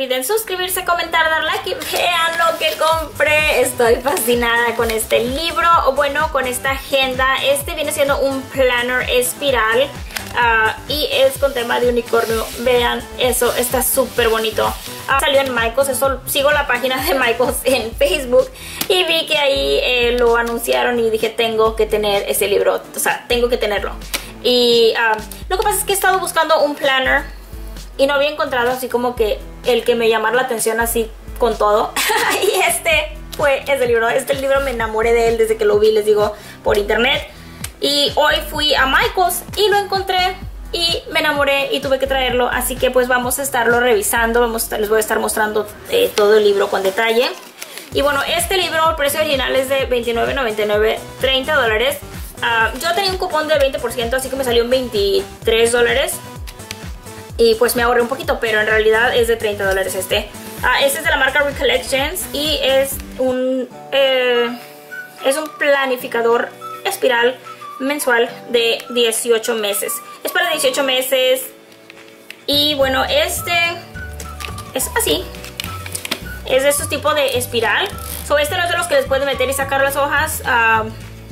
olviden suscribirse, comentar, dar like y vean lo que compré. Estoy fascinada con este libro, o bueno, con esta agenda. Este viene siendo un planner espiral y es con tema de unicornio. Vean eso, está súper bonito. Salió en Michaels, eso, sigo la página de Michaels en Facebook y vi que ahí lo anunciaron y dije, tengo que tener ese libro, o sea, tengo que tenerlo. Y lo que pasa es que he estado buscando un planner y no había encontrado así como que el que me llamara la atención así con todo. Y este fue ese libro. Este libro me enamoré de él desde que lo vi, les digo, por internet. Y hoy fui a Michaels y lo encontré y me enamoré y tuve que traerlo. Así que pues vamos a estarlo revisando, les voy a estar mostrando todo el libro con detalle. Y bueno, este libro, el precio original es de $29.99, $30. Yo tenía un cupón de 20%, así que me salió en $23. Y pues me ahorré un poquito, pero en realidad es de $30 este. Este es de la marca Recollections y es un planificador espiral mensual de 18 meses. Es para 18 meses. Y bueno, este es así. Es de estos tipos de espiral. Este no es de los que les pueden meter y sacar las hojas.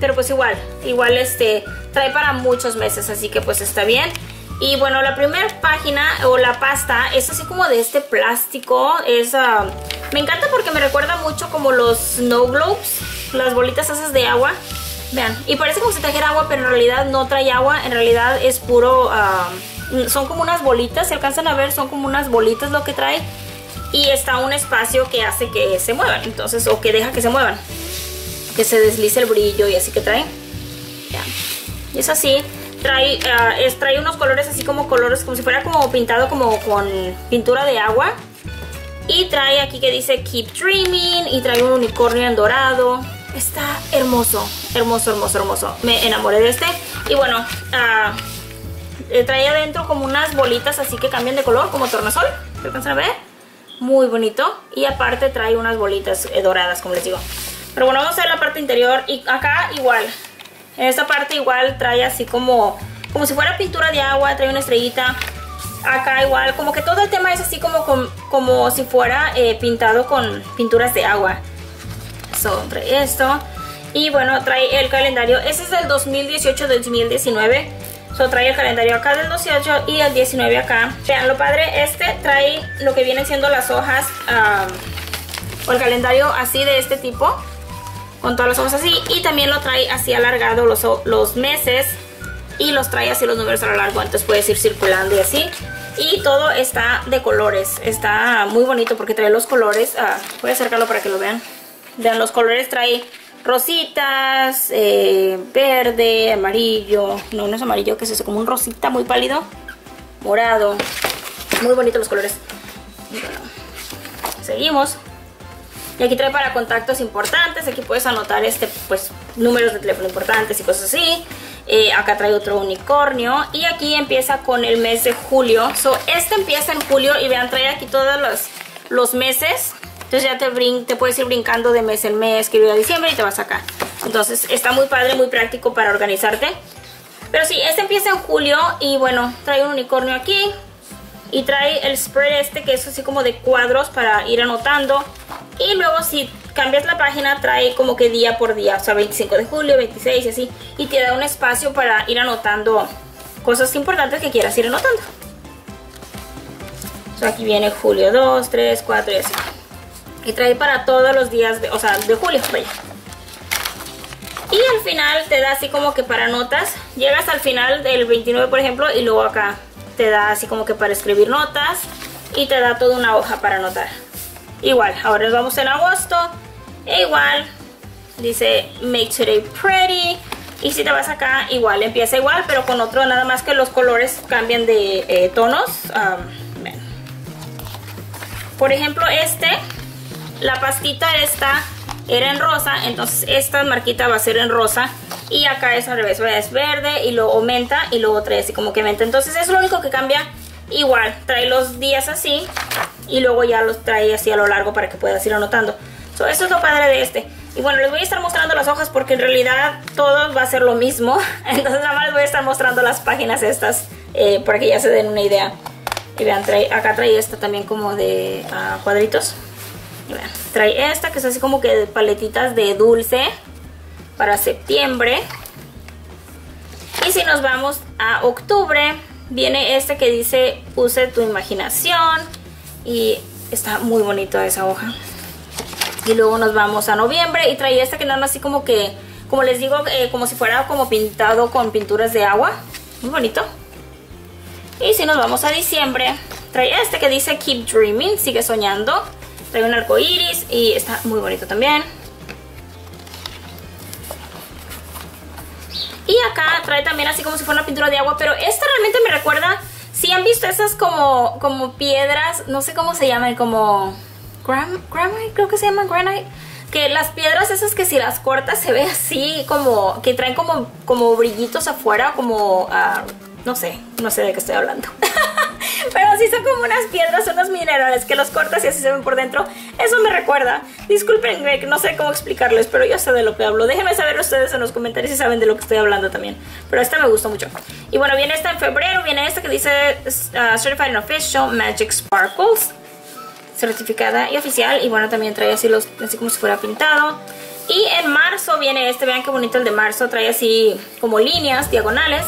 Pero pues igual este trae para muchos meses. Así que pues está bien. Y bueno, la primera página o la pasta es así como de este plástico. Es, me encanta porque me recuerda mucho como los snow globes. Las bolitas esas de agua. Vean, y parece como si trajera agua, pero en realidad no trae agua, en realidad es puro, son como unas bolitas, si alcanzan a ver, son como unas bolitas lo que trae. Y está un espacio que hace que se muevan, entonces, o que deja que se muevan, que se deslice el brillo y así que trae. Vean, y es así, trae unos colores así como colores, como si fuera como pintado como con pintura de agua. Y trae aquí que dice Keep Dreaming, y trae un unicornio en dorado. Está hermoso, hermoso, hermoso, hermoso. Me enamoré de este. Y bueno, trae adentro como unas bolitas así que cambian de color, como tornasol. ¿Se alcanzan a ver? Muy bonito. Y aparte trae unas bolitas doradas, como les digo. Pero bueno, vamos a ver la parte interior. Y acá igual. En esta parte igual trae así como si fuera pintura de agua. Trae una estrellita. Acá igual, como que todo el tema es así como si fuera pintado con pinturas de agua. Sobre esto. Y bueno, trae el calendario. Este es del 2018-2019. Trae el calendario acá del 18 y el 19 acá. Vean lo padre. Este trae lo que vienen siendo las hojas o el calendario así de este tipo. Con todas las hojas así. Y también lo trae así alargado los meses. Y los trae así los números a lo largo. Entonces puedes ir circulando y así. Y todo está de colores. Está muy bonito porque trae los colores. Voy a acercarlo para que lo vean. Vean, los colores trae rositas, verde, amarillo. No es amarillo, que es eso, como un rosita muy pálido. Morado. Muy bonitos los colores. Bueno, seguimos. Y aquí trae para contactos importantes. Aquí puedes anotar pues, números de teléfono importantes y cosas así. Acá trae otro unicornio. Y aquí empieza con el mes de julio. Este empieza en julio. Y vean, trae aquí todos los meses. Entonces ya te puedes ir brincando de mes en mes, que llega diciembre y te vas acá. Entonces está muy padre, muy práctico para organizarte. Pero sí, este empieza en julio y bueno, trae un unicornio aquí. Y trae el spread que es así como de cuadros para ir anotando. Y luego si cambias la página trae como que día por día, o sea 25 de julio, 26 y así. Y te da un espacio para ir anotando cosas importantes que quieras ir anotando. Aquí viene julio 2, 3, 4 y así. Y trae para todos los días, de julio. Y al final te da así como que para notas. Llegas al final del 29, por ejemplo, y luego acá te da así como que para escribir notas. Y te da toda una hoja para anotar. Igual, ahora nos vamos en agosto. E igual, dice Make Today Pretty. Y si te vas acá, igual, empieza igual, pero con otro, nada más que los colores cambian de tonos. Por ejemplo, la pastita esta era en rosa, entonces esta marquita va a ser en rosa. Y acá es al revés, es verde y luego menta y luego trae así como que menta. Entonces es lo único que cambia. Igual, trae los días así y luego ya los trae así a lo largo para que puedas ir anotando. Eso es lo padre de este. Y bueno, les voy a estar mostrando las hojas porque en realidad todo va a ser lo mismo. Entonces nada más les voy a estar mostrando las páginas estas para que ya se den una idea. Y vean, acá trae esta también como de cuadritos. Y vean, trae esta que es así como que de paletitas de dulce para septiembre. Y si nos vamos a octubre, viene esta que dice use tu imaginación. Y está muy bonito esa hoja. Y luego nos vamos a noviembre y trae esta que nada más así como que, como les digo, como si fuera como pintado con pinturas de agua. Muy bonito. Y si nos vamos a diciembre, trae este que dice Keep Dreaming, sigue soñando. Trae un arco iris y está muy bonito también. Y acá trae también así como si fuera una pintura de agua, pero esta realmente me recuerda, si han visto esas como piedras, no sé cómo se llaman, como granite, creo que se llama granite. Que las piedras esas que si las cortas se ve así como, que traen como brillitos afuera, como... No sé de qué estoy hablando. Pero sí son como unas piedras, unos minerales que los cortas y así se ven por dentro. Eso me recuerda. Disculpen, no sé cómo explicarles, pero yo sé de lo que hablo. Déjenme saber ustedes en los comentarios si saben de lo que estoy hablando también. Pero esta me gustó mucho. Y bueno, viene esta en febrero. Viene esta que dice Certified and Official Magic Sparkles. Certificada y oficial. Y bueno, también trae así, así como si fuera pintado. Y en marzo viene este. Vean qué bonito el de marzo. Trae así como líneas, diagonales.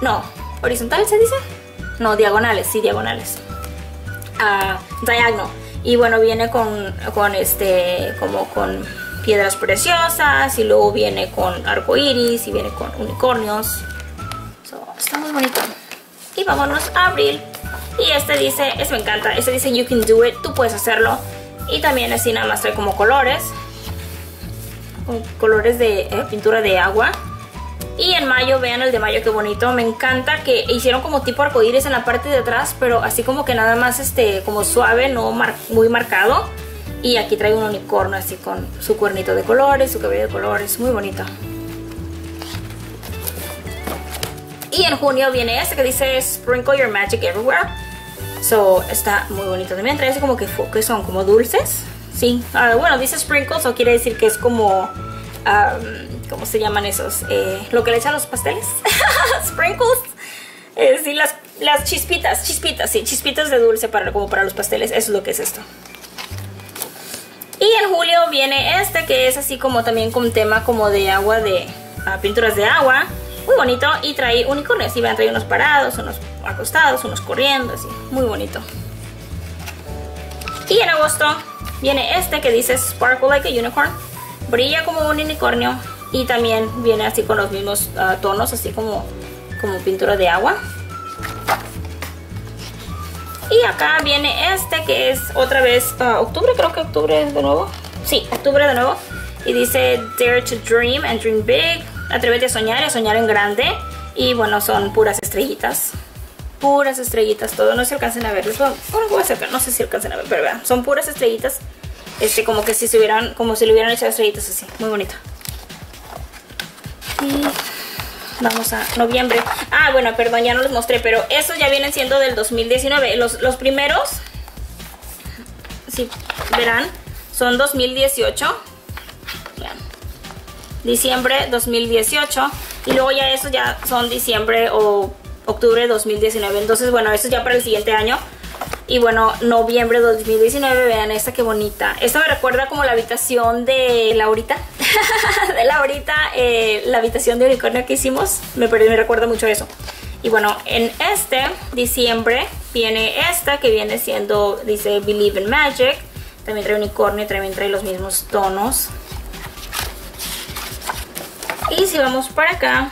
No, ¿horizontales se dice? No, diagonales, sí, diagonales. Diagonal. Y bueno, viene con piedras preciosas. Y luego viene con arcoiris. Y viene con unicornios. Está muy bonito. Y vámonos a abril. Y este dice, me encanta. Este dice You Can Do It, tú puedes hacerlo. Y también así nada más trae como colores. Colores de pintura de agua. Y en mayo, vean el de mayo, qué bonito. Me encanta que hicieron como tipo arcoíris en la parte de atrás, pero así como que nada más como suave, no muy marcado. Y aquí trae un unicornio así con su cuernito de colores, su cabello de colores, muy bonito. Y en junio viene este que dice Sprinkle Your Magic Everywhere. Está muy bonito también. Trae así como que son como dulces. Sí, bueno, dice sprinkles, o quiere decir que es como... ¿cómo se llaman esos? Lo que le echan los pasteles. Sprinkles. Sí, las chispitas. Chispitas, sí. Chispitas de dulce como para los pasteles. Eso es lo que es esto. Y en julio viene este que es así como también con tema como de agua, de pinturas de agua. Muy bonito. Y trae unicornios. Y van a traer unos parados, unos acostados, unos corriendo. Así. Muy bonito. Y en agosto viene este que dice Sparkle Like a Unicorn. Brilla como un unicornio. Y también viene así con los mismos tonos, así como pintura de agua. Y acá viene este que es otra vez octubre, creo que octubre de nuevo. Sí, octubre de nuevo. Y dice Dare to Dream and Dream Big. Atrévete a soñar en grande. Y bueno, son puras estrellitas. Puras estrellitas, todo. No se alcancen a ver. Voy a acercar, no sé si alcancen a ver, pero vean, son puras estrellitas. Como que si se hubieran, como si le hubieran hecho estrellitas así, muy bonito. Y vamos a noviembre. Ah, bueno, perdón, ya no les mostré, pero estos ya vienen siendo del 2019. Los primeros, si verán, son 2018. Vean. Diciembre 2018. Y luego ya estos ya son diciembre o octubre 2019. Entonces, bueno, estos ya para el siguiente año. Y bueno, noviembre de 2019, vean esta que bonita. Esta me recuerda como la habitación de Laurita. De Laurita, la habitación de unicornio que hicimos. Me recuerda mucho eso. Y bueno, en diciembre, viene esta que viene siendo, dice Believe in Magic. También trae unicornio y también trae los mismos tonos. Y si vamos para acá,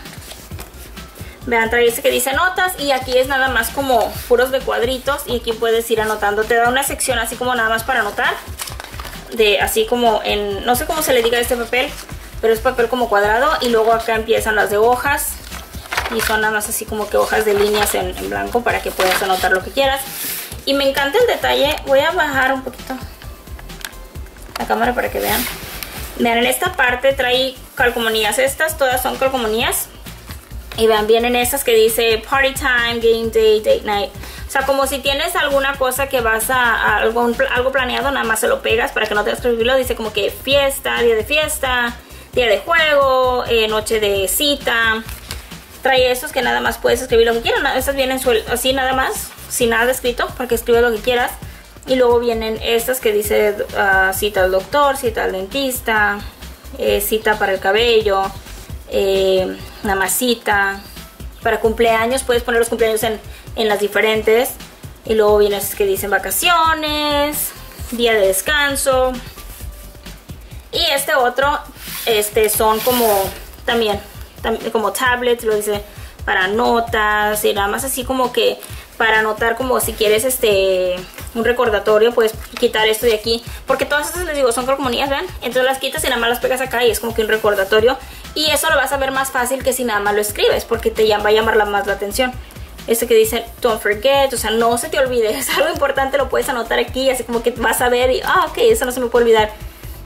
vean, trae este que dice notas y aquí es nada más como puros de cuadritos y aquí puedes ir anotando. Te da una sección así como nada más para anotar. Así como en, no sé cómo se le diga a este papel, pero es papel como cuadrado y luego acá empiezan las de hojas. Y son nada más así como que hojas de líneas en blanco para que puedas anotar lo que quieras. Y me encanta el detalle. Voy a bajar un poquito la cámara para que vean. Vean, en esta parte trae calcomanías. Estas todas son calcomanías. Y vean, vienen estas que dice Party Time, Game Day, Date Night. O sea, como si tienes alguna cosa que vas a algo planeado, nada más se lo pegas para que no tengas que escribirlo. Dice como que fiesta, día de juego, noche de cita. Trae estos que nada más puedes escribir lo que quieras. Estas vienen así nada más, sin nada escrito, para que escribas lo que quieras. Y luego vienen estas que dice cita al doctor, cita al dentista, cita para el cabello, nada más cita. Para cumpleaños, puedes poner los cumpleaños en las diferentes. Y luego vienen las que dicen vacaciones, día de descanso. Y este otro, son como también, como tablets, lo dice para notas y nada más así como que para anotar, como si quieres un recordatorio, puedes quitar esto de aquí. Porque todas estas, les digo, son calcomanías, ¿ven? Entonces las quitas y nada más las pegas acá y es como que un recordatorio. Y eso lo vas a ver más fácil que si nada más lo escribes, porque te va a llamar más la atención. Este que dice don't forget, o sea, no se te olvide, es algo importante, lo puedes anotar aquí, así como que vas a ver y ah, ok, eso no se me puede olvidar.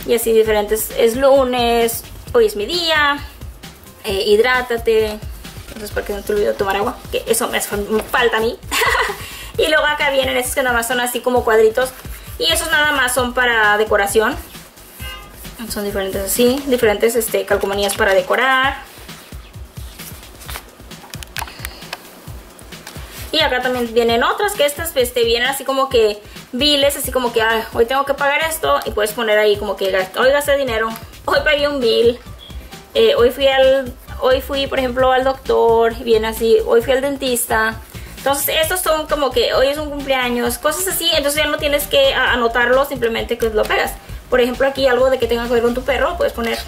Y así diferentes, es lunes, hoy es mi día, hidrátate, entonces para que no te olvide tomar agua, que eso me falta a mí. Y luego acá vienen estos que nada más son así como cuadritos, y esos nada más son para decoración. Son diferentes así, diferentes calcomanías para decorar. Y acá también vienen otras que estas vienen así como que biles, así como que ay, hoy tengo que pagar esto, y puedes poner ahí como que hoy gasté dinero, hoy pagué un bill, hoy fui por ejemplo al doctor, viene así, hoy fui al dentista. Entonces estos son como que hoy es un cumpleaños, cosas así. Entonces ya no tienes que anotarlo, simplemente que lo pegas. Por ejemplo, aquí algo de que tenga que ver con tu perro, puedes poner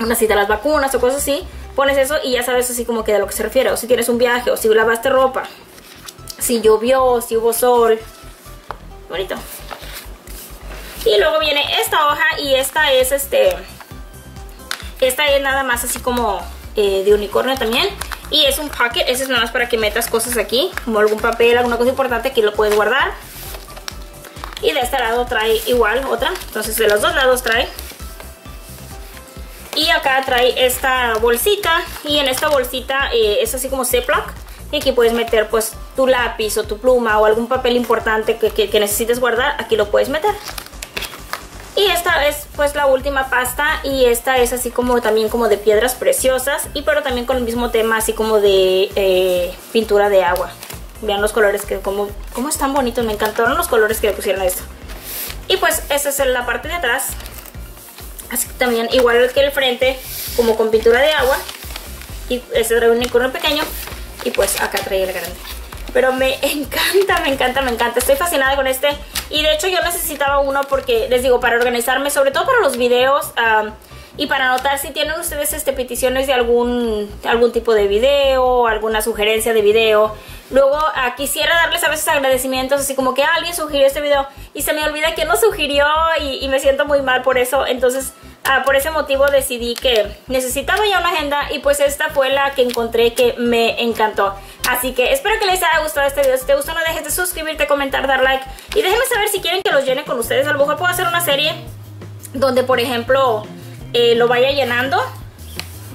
una cita a las vacunas o cosas así. Pones eso y ya sabes así como que de lo que se refiere. O si tienes un viaje, o si lavaste ropa, si llovió, si hubo sol. Bonito. Y luego viene esta hoja, y esta es esta es nada más así como de unicornio también. Y es un pocket, ese es nada más para que metas cosas aquí, como algún papel, alguna cosa importante que lo puedes guardar. Y de este lado trae igual otra, entonces de los dos lados trae. Y acá trae esta bolsita, y en esta bolsita es así como Ziploc, y aquí puedes meter pues tu lápiz o tu pluma o algún papel importante que necesites guardar, aquí lo puedes meter. Y esta es pues la última pasta, y esta es así como también como de piedras preciosas, y pero también con el mismo tema así como de pintura de agua. Vean los colores, que como están bonitos, me encantaron los colores que le pusieron a esto. Y pues esta es la parte de atrás, así que también igual que el frente, como con pintura de agua. Y este trae un unicornio pequeño, y pues acá trae el grande. Pero me encanta, me encanta, me encanta. Estoy fascinada con este. Y de hecho yo necesitaba uno porque, les digo, para organizarme, sobre todo para los videos, y para anotar si tienen ustedes peticiones de algún tipo de video, alguna sugerencia de video. Luego quisiera darles a veces agradecimientos, así como que alguien sugirió este video y se me olvida quién lo sugirió, y me siento muy mal por eso. Entonces por ese motivo decidí que necesitaba ya una agenda, y pues esta fue la que encontré que me encantó. Así que espero que les haya gustado este video. Si te gustó, no dejes de suscribirte, comentar, dar like, y déjenme saber si quieren que los llene con ustedes. A lo mejor puedo hacer una serie donde por ejemplo lo vaya llenando,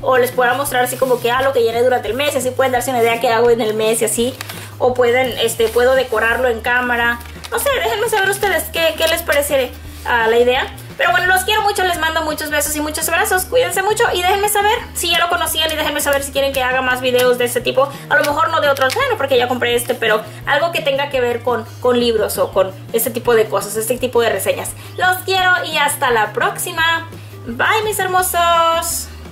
o les pueda mostrar así como que lo que llené durante el mes, así pueden darse una idea qué hago en el mes y así, o pueden, puedo decorarlo en cámara, no sé, déjenme saber ustedes qué les parece la idea. Pero bueno, los quiero mucho, les mando muchos besos y muchos abrazos, cuídense mucho, y déjenme saber si ya lo conocían, y déjenme saber si quieren que haga más videos de este tipo, a lo mejor no de otro género porque ya compré este, pero algo que tenga que ver con libros o con este tipo de cosas, este tipo de reseñas. Los quiero y hasta la próxima. Bye, mis hermosos.